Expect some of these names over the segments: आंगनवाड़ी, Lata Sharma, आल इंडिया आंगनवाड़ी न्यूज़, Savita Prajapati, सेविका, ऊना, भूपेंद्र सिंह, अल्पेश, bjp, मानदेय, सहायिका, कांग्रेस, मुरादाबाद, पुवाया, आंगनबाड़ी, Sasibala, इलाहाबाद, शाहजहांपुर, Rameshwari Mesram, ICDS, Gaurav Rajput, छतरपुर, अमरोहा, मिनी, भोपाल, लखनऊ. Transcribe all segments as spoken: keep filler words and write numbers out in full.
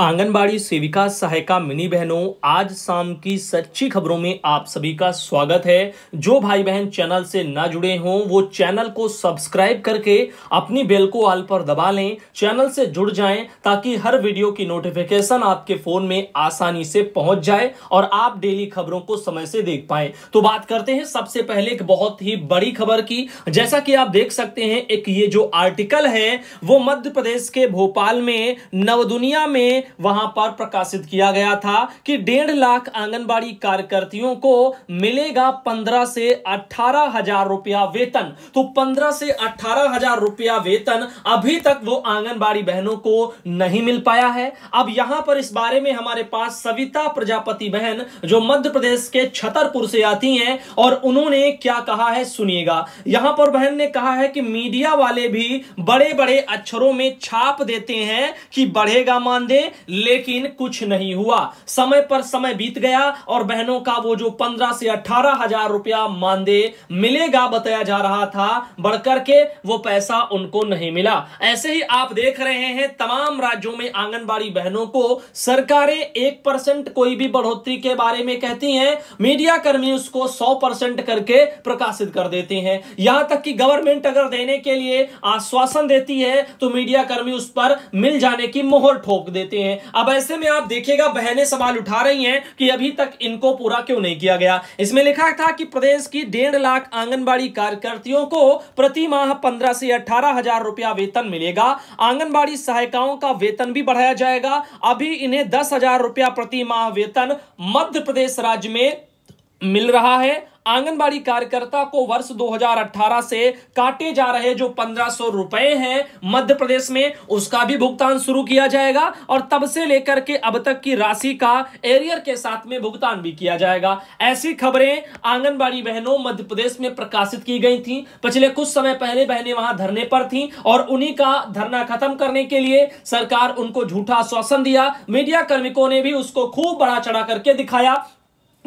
आंगनवाड़ी सेविका सहायिका मिनी बहनों, आज शाम की सच्ची खबरों में आप सभी का स्वागत है। जो भाई बहन चैनल से ना जुड़े हों वो चैनल को सब्सक्राइब करके अपनी बेल को ऑल पर दबा लें, चैनल से जुड़ जाएं ताकि हर वीडियो की नोटिफिकेशन आपके फोन में आसानी से पहुंच जाए और आप डेली खबरों को समय से देख पाए। तो बात करते हैं सबसे पहले एक बहुत ही बड़ी खबर की। जैसा कि आप देख सकते हैं, एक ये जो आर्टिकल है वो मध्य प्रदेश के भोपाल में नवदुनिया में वहां पर प्रकाशित किया गया था कि डेढ़ लाख आंगनबाड़ी कार्यकर्तियों को मिलेगा पंद्रह से अठारह हजार रुपया वेतन। तो पंद्रह से अठारह हजार रुपया वेतन अभी तक वो आंगनबाड़ी बहनों को नहीं मिल पाया है। अब यहां पर इस बारे में हमारे पास सविता प्रजापति बहन, जो मध्य प्रदेश के छतरपुर से आती हैं, और उन्होंने क्या कहा है सुनिएगा। यहां पर बहन ने कहा है कि मीडिया वाले भी बड़े बड़े अक्षरों में छाप देते हैं कि बढ़ेगा मानदेय, लेकिन कुछ नहीं हुआ। समय पर समय बीत गया और बहनों का वो जो पंद्रह से अठारह हजार रुपया मानदेय मिलेगा बताया जा रहा था, बढ़कर के वो पैसा उनको नहीं मिला। ऐसे ही आप देख रहे हैं तमाम राज्यों में आंगनबाड़ी बहनों को सरकारें एक परसेंट कोई भी बढ़ोतरी के बारे में कहती हैं, मीडिया कर्मी उसको सौ परसेंट करके प्रकाशित कर देते हैं। यहां तक कि गवर्नमेंट अगर देने के लिए आश्वासन देती है तो मीडिया कर्मी उस पर मिल जाने की मोहर ठोक देते हैं। अब ऐसे में आप देखिएगा बहनें सवाल उठा रही हैं कि अभी तक इनको पूरा क्यों नहीं किया गया। इसमें लिखा था कि प्रदेश की डेढ़ लाख आंगनबाड़ी कार्यकर्तियों को प्रति माह पंद्रह से अठारह हजार रुपया वेतन मिलेगा। आंगनबाड़ी सहायिकाओं का वेतन भी बढ़ाया जाएगा। अभी इन्हें दस हजार रुपया प्रति माह वेतन मध्य प्रदेश राज्य में मिल रहा है। आंगनबाड़ी कार्यकर्ता को वर्ष दो हजार अठारह से काटे जा रहे जो पंद्रह सौ रुपए हैं मध्य प्रदेश में, उसका भी भुगतान शुरू किया जाएगा और तब से लेकर के अब तक की राशि का एरियर के साथ में भुगतान भी किया जाएगा। ऐसी खबरें आंगनबाड़ी बहनों मध्य प्रदेश में प्रकाशित की गई थी। पिछले कुछ समय पहले बहनें वहां धरने पर थी और उन्हीं का धरना खत्म करने के लिए सरकार उनको झूठा आश्वासन दिया। मीडिया कार्मिकों ने भी उसको खूब बढ़ा चढ़ा करके दिखाया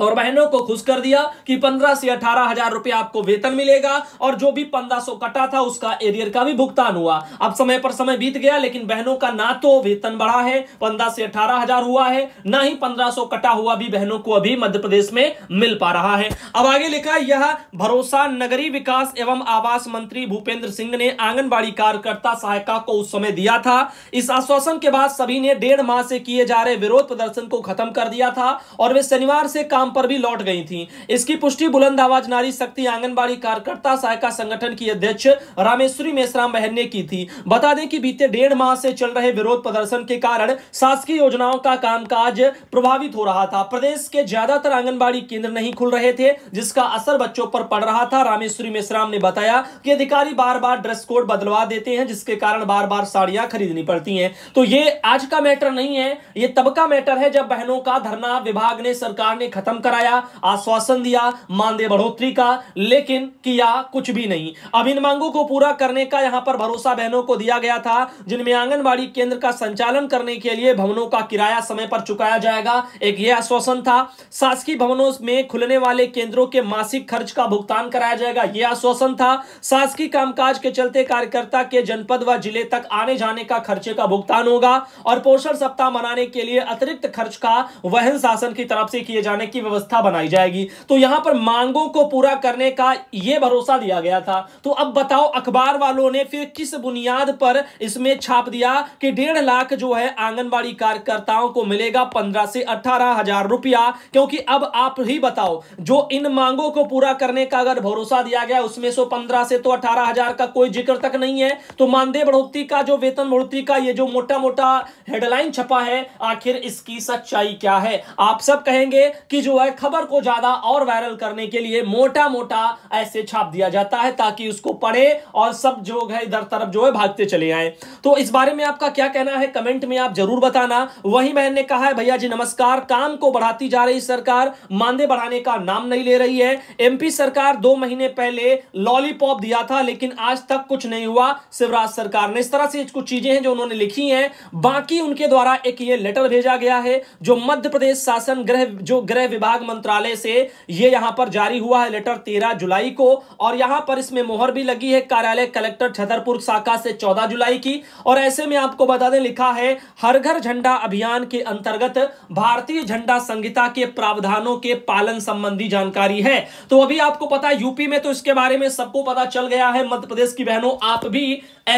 और बहनों को खुश कर दिया कि पंद्रह से अठारह हजार रुपया आपको वेतन मिलेगा और जो भी पंद्रह सौ कटा था उसका एरियर का भी भुगतान हुआ। अब समय पर समय बीत गया, लेकिन बहनों का ना तो वेतन बढ़ा है, पंद्रह से अठारह हजार हुआ है, ना ही पंद्रह सौ कटा हुआ भी बहनों को अभी मध्य प्रदेश में मिल पा रहा है। अब आगे लिखा, यह भरोसा नगरीय विकास एवं आवास मंत्री भूपेंद्र सिंह ने आंगनबाड़ी कार्यकर्ता सहायिका को उस समय दिया था। इस आश्वासन के बाद सभी ने डेढ़ माह से किए जा रहे विरोध प्रदर्शन को खत्म कर दिया था और वे शनिवार से पर भी लौट गई थीं। इसकी पुष्टि बुलंद आवाज नारी शक्ति आंगनबाड़ी कार्यकर्ता सहायिका संगठन की अध्यक्ष रामेश्वरी मेसराम बहन ने की थी। बता दें कि बीते डेढ़ माह से चल रहे विरोध प्रदर्शन के कारण शासकीय योजनाओं का कामकाज प्रभावित हो रहा था। प्रदेश के ज्यादातर आंगनबाड़ी केंद्र नहीं खुल रहे थे, जिसका असर बच्चों पर पड़ रहा था। रामेश्वरी मेसराम ने बताया कि अधिकारी बार बार ड्रेस कोड बदलवा देते हैं, जिसके कारण बार बार साड़ियां खरीदनी पड़ती हैं। तो ये आज का मैटर नहीं है, ये तब का मैटर है जब बहनों का धरना विभाग ने, सरकार ने खत्म कराया, आश्वासन दिया मानदेय बढ़ोतरी का, लेकिन किया कुछ भी नहीं। अब इन मांगों को पूरा करने का यहां पर भरोसा बहनों को दिया गया था, जिनमें आंगनबाड़ी केंद्र का संचालन करने के लिए भवनों का किराया समय पर चुकाया जाएगा, एक यह आश्वासन था। शासकीय भवनों में खुलने वाले केंद्रों के मासिक खर्च का भुगतान कराया जाएगा, यह आश्वासन था। शासकीय कामकाज के चलते कार्यकर्ता के जनपद व जिले तक आने जाने का खर्चे का भुगतान होगा और पोषण सप्ताह मनाने के लिए अतिरिक्त खर्च का वहन शासन की तरफ से किए जाने की व्यवस्था बनाई जाएगी। तो यहां पर मांगों को पूरा करने का यह भरोसा दिया गया था। तो अब बताओ अखबार वालों ने फिर किस बुनियाद पर इसमें छाप दिया कि डेढ़ लाख जो है आंगनबाड़ी कार्यकर्ताओं को मिलेगा पंद्रह से अठारह हजार रुपया? क्योंकि अब आप ही बताओ, जो इन मांगों को पूरा करने का अगर भरोसा दिया गया उसमें सो पंद्रह से तो अठारह हजार का कोई जिक्र तक नहीं है। तो मानदेय बढ़ोतरी का, जो वेतन बढ़ोतरी का, ये जो मोटा मोटा हेडलाइन छपा है, आखिर इसकी सच्चाई क्या है? आप सब कहेंगे कि जो है खबर को ज्यादा और वायरल करने के लिए मोटा मोटा ऐसे छाप दिया जाता है ताकि उसको पढ़े और सब जो है इधर तरफ जो है भागते चले आए। तो इस बारे में आपका क्या कहना है कमेंट में आप जरूर बताना। वही बहन ने कहा है, भैया जी नमस्कार, काम को बढ़ाती जा रही सरकार मानदेय बढ़ाने का नाम नहीं ले रही है। एमपी सरकार दो महीने पहले लॉलीपॉप दिया था लेकिन आज तक कुछ नहीं हुआ शिवराज सरकार ने। इस तरह से कुछ चीजें हैं जो उन्होंने लिखी है। बाकी उनके द्वारा एक ये लेटर भेजा गया है जो मध्य प्रदेश शासन गृह जो गृह विभाग विभाग मंत्रालय से ये यहां पर जारी हुआ है लेटर तेरह जुलाई को, और यहां पर इसमें मोहर भी लगी है कार्यालय कलेक्टर छतरपुर शाखा से चौदह जुलाई की। और ऐसे में आपको बता दें लिखा है हर घर झंडा अभियान के अंतर्गत भारतीय झंडा संहिता के प्रावधानों के पालन संबंधी जानकारी है। तो अभी आपको पता है यूपी में तो इसके बारे में सबको पता चल गया है, मध्य प्रदेश की बहनों आप भी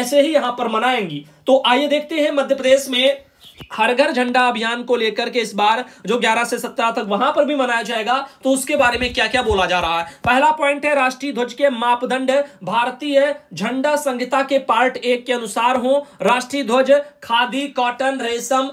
ऐसे ही यहां पर मनाएंगी। तो आइए देखते हैं मध्य प्रदेश में हर घर झंडा अभियान को लेकर के इस बार जो ग्यारह से सत्रह तक वहां पर भी मनाया जाएगा तो उसके बारे में क्या क्या बोला जा रहा है। पहला पॉइंट है राष्ट्रीय ध्वज के मापदंड भारतीय झंडा संहिता के पार्ट एक के अनुसार हो। राष्ट्रीय ध्वज खादी, कॉटन, रेशम,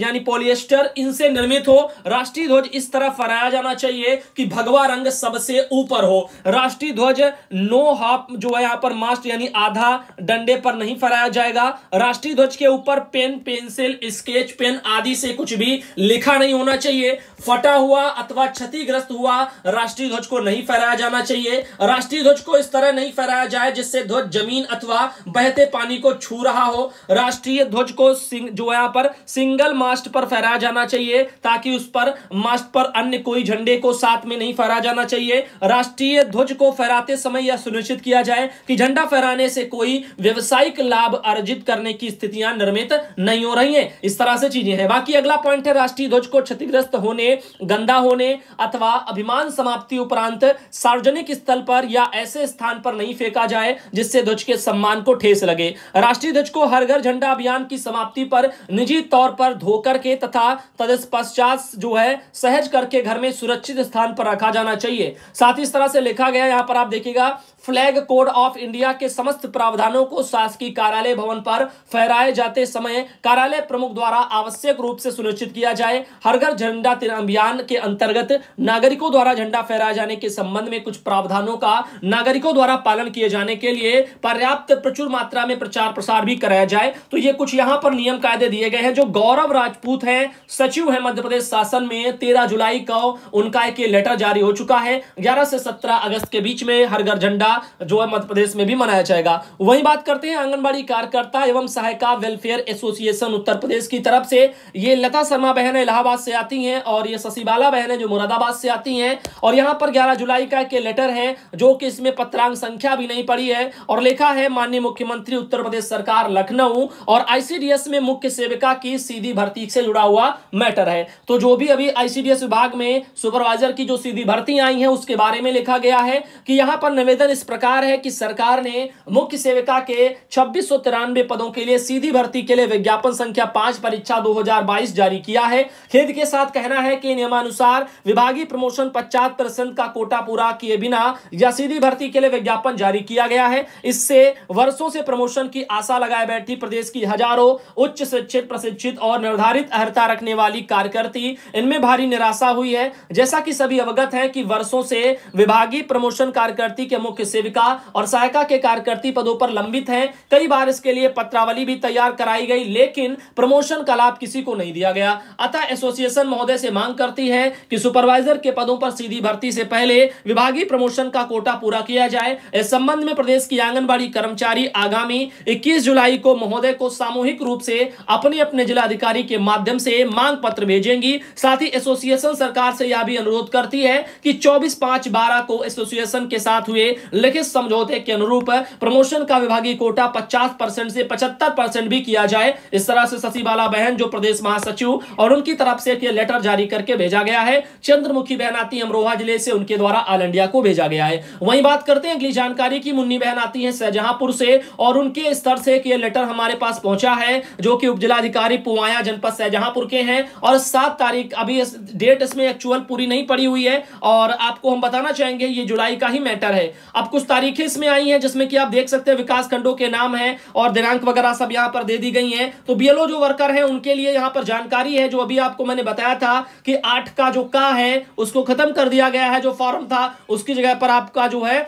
यानी पॉलिएस्टर, इनसे निर्मित हो। राष्ट्रीय ध्वज इस तरह फहराया जाना चाहिए कि भगवा रंग सबसे ऊपर हो। राष्ट्रीय ध्वज नो हाफ जो है यहां पर मास्ट यानी आधा डंडे पर नहीं फहराया जाएगा। राष्ट्रीय ध्वज के ऊपर पेन, पेंसिल, स्केच पेन आदि से कुछ भी लिखा नहीं होना चाहिए। फटा हुआ अथवा क्षतिग्रस्त हुआ राष्ट्रीय ध्वज को नहीं फहराया जाना चाहिए। राष्ट्रीय ध्वज को इस तरह नहीं फहराया जाए जिससे ध्वज जमीन अथवा बहते पानी को छू रहा हो। राष्ट्रीय ध्वज को जो है यहां पर सिंगल मास्ट पर फहराया जाना चाहिए ताकि उस पर मास्ट पर अन्य कोई झंडे को साथ में नहीं फहराया जाना चाहिए। राष्ट्रीय ध्वज को फहराते समय यह सुनिश्चित किया जाए कि झंडा फहराने से कोई व्यवसायिक लाभ अर्जित करने की स्थितियां निर्मित नहीं हो रही। इस तरह से चीजें हैं। बाकी अगला पॉइंट है राष्ट्रीय ध्वज को क्षतिग्रस्त होने, गंदा होने अथवा अभिमान समाप्ति उपरांत सार्वजनिक स्थल पर या ऐसे स्थान पर नहीं फेंका जाए जिससे ध्वज के सम्मान को ठेस लगे। राष्ट्रीय ध्वज को हर घर झंडा अभियान की समाप्ति पर निजी तौर पर धोकर के तथा तत्पश्चात जो है सहज करके घर में सुरक्षित स्थान पर रखा जाना चाहिए। साथ ही इस तरह से लिखा गया यहां पर आप देखिएगा फ्लैग कोड ऑफ इंडिया के समस्त प्रावधानों को शासकीय कार्यालय भवन पर फहराए जाते समय कार्यालय प्रमुख द्वारा आवश्यक रूप से सुनिश्चित किया जाए। हर घर झंडा अभियान के अंतर्गत नागरिकों द्वारा झंडा फहराए जाने के संबंध में कुछ प्रावधानों का नागरिकों द्वारा पालन किए जाने के लिए पर्याप्त प्रचुर मात्रा में प्रचार प्रसार भी कराया जाए। तो ये कुछ यहां पर नियम कायदे दिए गए हैं जो गौरव राजपूत हैं, सचिव हैं मध्य प्रदेश शासन में, तेरह जुलाई को उनका एक लेटर जारी हो चुका है। ग्यारह से सत्रह अगस्त के बीच में हर घर झंडा जो है मध्य प्रदेश में भी मनाया जाएगा। वहीं बात करते हैं आंगनवाड़ी कार्यकर्ता एवं सहायिका वेलफेयर एसोसिएशन उत्तर प्रदेश की तरफ से। ये लता शर्मा बहन इलाहाबाद से आती हैं और ये ससीबाला बहन है जो मुरादाबाद से आती हैं। और यहां पर ग्यारह जुलाई का एक लेटर है जो कि इसमें पत्रांक संख्या भी नहीं पड़ी है और लिखा है माननीय मुख्यमंत्री उत्तर प्रदेश सरकार लखनऊ और आईसीडीएस में मुख्य सेविका की सीधी भर्ती से जुड़ा हुआ मैटर है। तो जो भी अभी आईसीडीएस विभाग में सुपरवाइजर की जो सीधी भर्ती आई है उसके बारे में लिखा गया है कि यहां पर निवेदन इस प्रकार है कि सरकार ने मुख्य सेविका के छब्बीस सौ तिरानवे पदों के लिए सीधी भर्ती के लिए विज्ञापन संख्या पांच परीक्षा दो हजार बाईस जारी किया है। खेद के साथ कहना है कि नियमानुसार विभागीय प्रमोशन पचास परसेंट का कोटा पूरा किए बिना या सीधी भर्ती के लिए विज्ञापन जारी किया गया है। इससे वर्षों से प्रमोशन की आशा लगाए बैठी प्रदेश की हजारों उच्च शिक्षित, प्रशिक्षित और निर्धारित अर्हता रखने वाली कार्यकर्ती इनमें भारी निराशा हुई है। जैसा कि सभी अवगत है कि वर्षों से विभागीय प्रमोशन कार्यकर्ती के मुख्य सेविका और सहायिका के कार्यकर्ती पदों पर लंबित हैं। कई बार इसके लिए पत्रावली भी तैयार कराई गई लेकिन प्रमोशन का लाभ किसी को नहीं दिया गया। अतः एसोसिएशन महोदय से मांग करती है कि सुपरवाइजर के पदों पर सीधी भर्ती से पहले विभागीय प्रमोशन का कोटा पूरा किया जाए। इस संबंध में प्रदेश की आंगनबाड़ी कर्मचारी आगामी इक्कीस जुलाई को महोदय को सामूहिक रूप से अपने अपने जिलाधिकारी के माध्यम से मांग पत्र भेजेंगी। साथ ही एसोसिएशन सरकार से यह भी अनुरोध करती है कि चौबीस पांच बारह को एसोसिएशन के साथ हुए लिखित समझौते के अनुरूप प्रमोशन का विभागीय कोटा पचास परसेंट से पचहत्तर परसेंट भी किया जाए। इस तरह से ससीबाला बहन जो प्रदेश महासचिव और उनकी तरफ से ये लेटर जारी करके भेजा गया है। चंद्रमुखी बहन आती है अमरोहा जिले से, उनके द्वारा ऑल इंडिया को भेजा गया है। वहीं बात करते हैं अगली जानकारी की। मुन्नी बहन आती है शाहजहांपुर से और उनके स्तर से ये लेटर हमारे पास पहुंचा है जो कि उप जिलाधिकारी पुवाया जनपद शाहजहांपुर के हैं और सात तारीख अभी डेट इसमें एक्चुअल पूरी नहीं पड़ी हुई है और आपको हम बताना चाहेंगे ये जुलाई का ही मैटर है। अब कुछ तारीखें इसमें आई हैं जिसमें कि आप देख सकते हैं विकास खंडों के नाम है और दिनांक वगैरह सब यहां पर दे दी गई हैं। तो बीएलओ जो वर्कर हैं उनके लिए यहां पर जानकारी है जो अभी आपको मैंने बताया था कि आठ का जो का है उसको खत्म कर दिया गया है, जो फॉर्म था उसकी जगह पर आपका जो है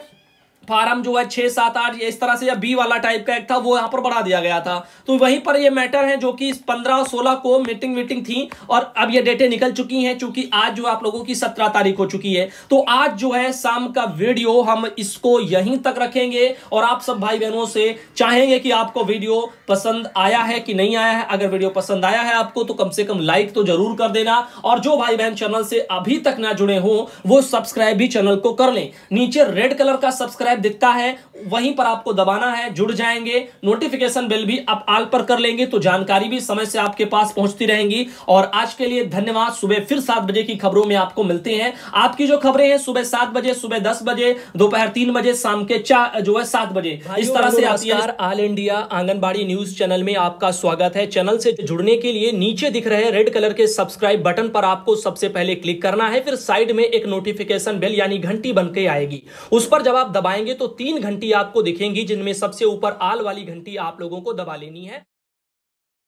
फार्म जो है छह सात आठ इस तरह से या बी वाला टाइप का एक था वो यहाँ पर बढ़ा दिया गया था। तो वहीं पर ये मैटर है जो कि पंद्रह और सोलह को मीटिंग मीटिंग थी और अब ये डेटें निकल चुकी हैं, चूंकि आज जो आप लोगों की सत्रह तारीख हो चुकी है। तो आज जो है शाम का वीडियो हम इसको यहीं तक रखेंगे और आप सब भाई बहनों से चाहेंगे कि आपको वीडियो पसंद आया है कि नहीं आया है। अगर वीडियो पसंद आया है आपको तो कम से कम लाइक तो जरूर कर देना, और जो भाई बहन चैनल से अभी तक ना जुड़े हो वो सब्सक्राइब भी चैनल को कर लें। नीचे रेड कलर का सब्सक्राइब दिखता है वहीं पर आपको दबाना है, जुड़ जाएंगे। नोटिफिकेशन बेल भी आप ऑल पर कर लेंगे तो जानकारी भी समय से आपके पास पहुंचती रहेगी। और आज के लिए धन्यवाद। सुबह फिर सात बजे की खबरों में आपको मिलते हैं। आपकी जो खबरें हैं सुबह सात बजे, सुबह दस बजे, दोपहर तीन बजे, शाम के चार जो है सात बजे, इस तरह से आती है। All India आंगनवाड़ी news channel में आपका स्वागत है। चैनल से जुड़ने के लिए नीचे दिख रहे रेड कलर के सब्सक्राइब बटन पर आपको सबसे पहले क्लिक करना है, फिर साइड में एक नोटिफिकेशन बेल यानी घंटी बनकर आएगी। उस पर जब आप दबाएंगे तो तीन घंटी आपको दिखेंगी, जिनमें सबसे ऊपर आल वाली घंटी आप लोगों को दबा लेनी है।